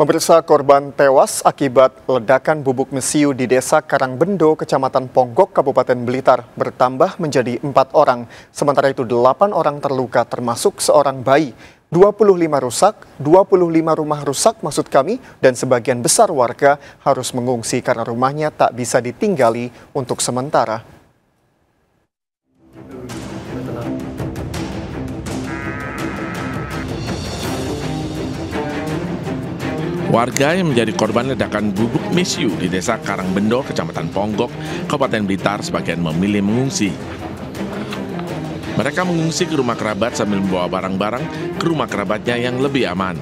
Pemirsa, korban tewas akibat ledakan bubuk mesiu di desa Karangbendo, Kecamatan Ponggok, Kabupaten Blitar bertambah menjadi 4 orang. Sementara itu 8 orang terluka termasuk seorang bayi, 25 rumah rusak maksud kami, dan sebagian besar warga harus mengungsi karena rumahnya tak bisa ditinggali untuk sementara. Warga yang menjadi korban ledakan bubuk mesiu di desa Karangbendo, Kecamatan Ponggok, Kabupaten Blitar sebagian memilih mengungsi. Mereka mengungsi ke rumah kerabat sambil membawa barang-barang ke rumah kerabatnya yang lebih aman.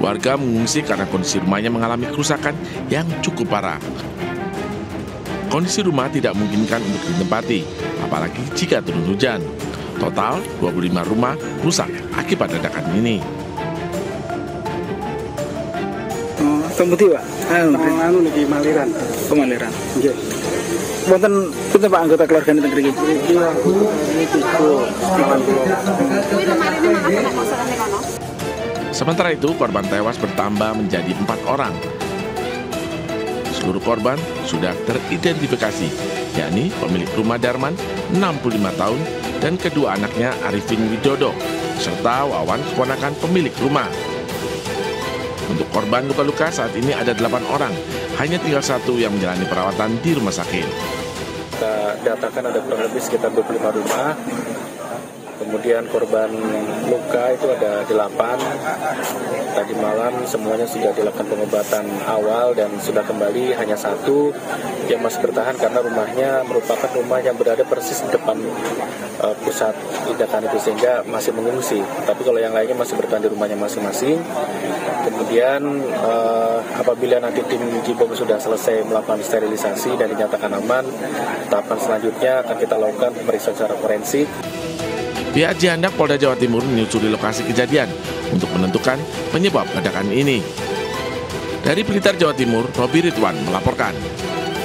Warga mengungsi karena kondisi rumahnya mengalami kerusakan yang cukup parah. Kondisi rumah tidak memungkinkan untuk ditempati, apalagi jika turun hujan. Total 25 rumah rusak akibat ledakan ini. Tembuti Pak, anu lagi maliran, pemaliran. Nggih. Wonten pinten Pak anggota keluarga niki teng mriki? Aku iki 3. Sementara itu korban tewas bertambah menjadi 4 orang. Seluruh korban sudah teridentifikasi, yakni pemilik rumah Darman 65 tahun dan kedua anaknya Arifin Widodo serta Wawan keponakan pemilik rumah. Untuk korban luka-luka saat ini ada 8 orang, hanya tinggal 1 yang menjalani perawatan di rumah sakit. Kita datakan ada kurang lebih sekitar 25 rumah, kemudian korban luka itu ada 8. Tadi malam semuanya sudah dilakukan pengobatan awal dan sudah kembali, hanya 1 yang masih bertahan karena rumahnya merupakan rumah yang berada persis di depan pusat ledakan itu sehingga masih mengungsi. Tapi kalau yang lainnya masih bertahan di rumahnya masing-masing. Kemudian apabila nanti tim JIPOM sudah selesai melakukan sterilisasi dan dinyatakan aman, tahapan selanjutnya akan kita lakukan pemeriksaan secara forensik. Pihak Jihandak Polda Jawa Timur menyusuri lokasi kejadian untuk menentukan penyebab ledakan ini. Dari Blitar, Jawa Timur, Robi Ridwan melaporkan.